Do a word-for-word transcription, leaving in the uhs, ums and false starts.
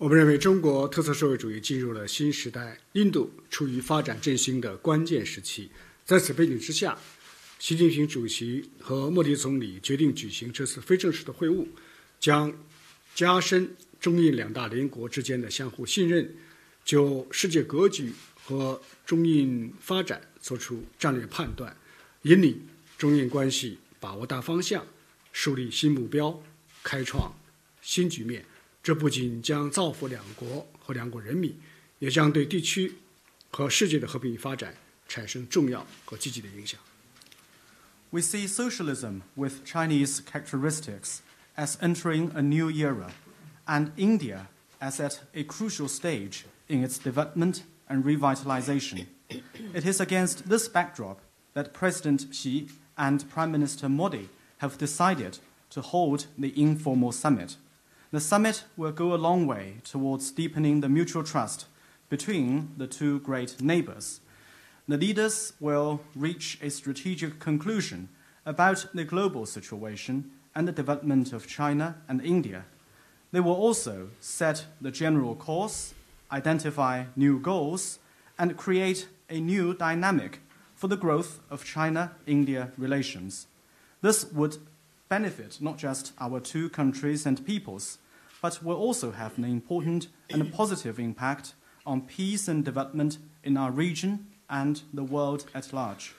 我们认为，中国特色社会主义进入了新时代，印度处于发展振兴的关键时期。在此背景之下，习近平主席和莫迪总理决定举行这次非正式的会晤，将加深中印两大邻国之间的相互信任，就世界格局和中印发展作出战略判断，引领中印关系把握大方向，树立新目标，开创新局面。这不仅将造福两国和两国人民，也将对地区和世界的和平与发展产生重要和积极的影响。We see socialism with Chinese characteristics as entering a new era, and India as at a crucial stage in its development and revitalization. It is against this backdrop that President Xi and Prime Minister Modi have decided to hold the informal summit. The summit will go a long way towards deepening the mutual trust between the two great neighbors. The leaders will reach a strategic conclusion about the global situation and the development of China and India. They will also set the general course, identify new goals, and create a new dynamic for the growth of China-India relations. This would benefit not just our two countries and peoples, but will also have an important and positive impact on peace and development in our region and the world at large.